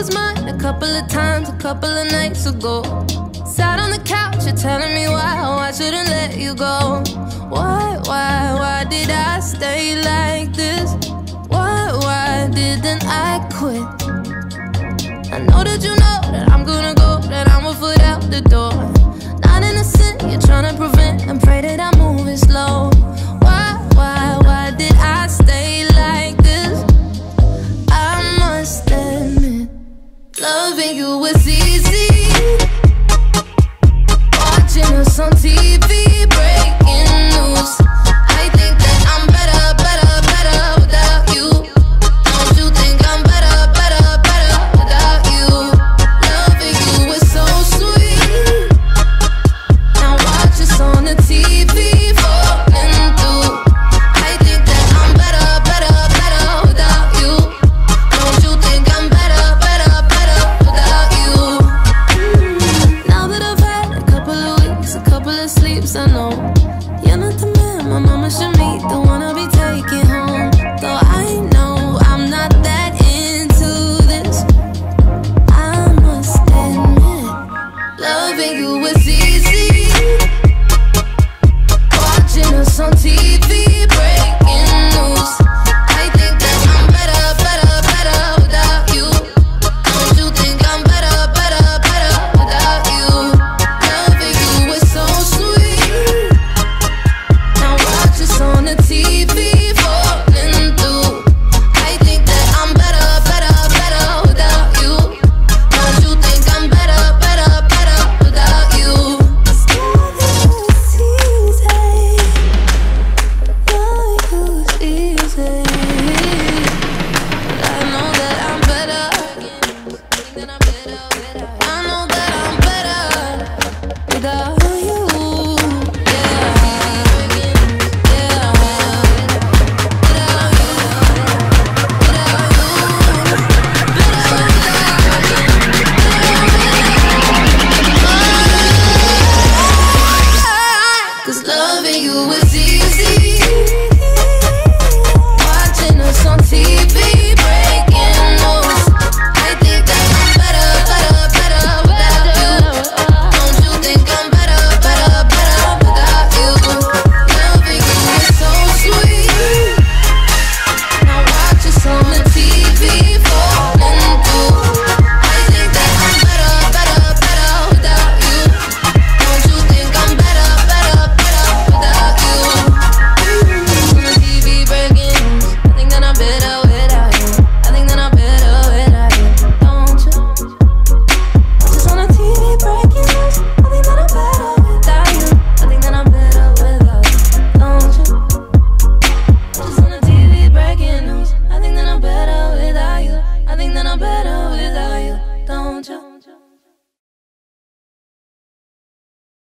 was mine a couple of times, a couple of nights ago. Sat on the couch, you're telling me why shouldn't let you go. Why did I stay like this? Why didn't I quit? I know that you know that I'm gonna go, that I'm a foot out the door. Not innocent, you're trying to prevent and pray that I'm moving slow. Why did I stay like this? I must admit, loving you was easy. Watching us on TV, breaking news. I think that I'm better without you. Don't you think I'm better without you? Loving you was so sweet. Now watch us on the TV, falling through. I know you're not the man my mama should meet, the one I'll be taking home. Though I know I'm not that into this, I must admit, loving you was easy. Watching us on TV, breaking news. I think that I'm better without you. Don't you think I'm better without you? Loving you was so sweet. On the TV, falling through. I think that I'm better without you. Don't you think I'm better without you? It's not as easy. Love you's easy. I know that I'm better. I know that I'm better without you. Loving you was easy. Watching us on TV, breaking news. I think that I'm better without you. Don't you think I'm better without you? Loving you was so sweet. Now watch us on the TV, falling through. I think that I'm better without you. Don't you think I'm better without you? On the TV breaking news. I think that I'm better without you. I think that I'm better without you. Don't you? Just on the TV breaking news. I think that I'm better without you. I think that I'm better without you. Don't you? Just on the TV breaking news. I think that I'm better without you. I think that I'm better without you. Don't you?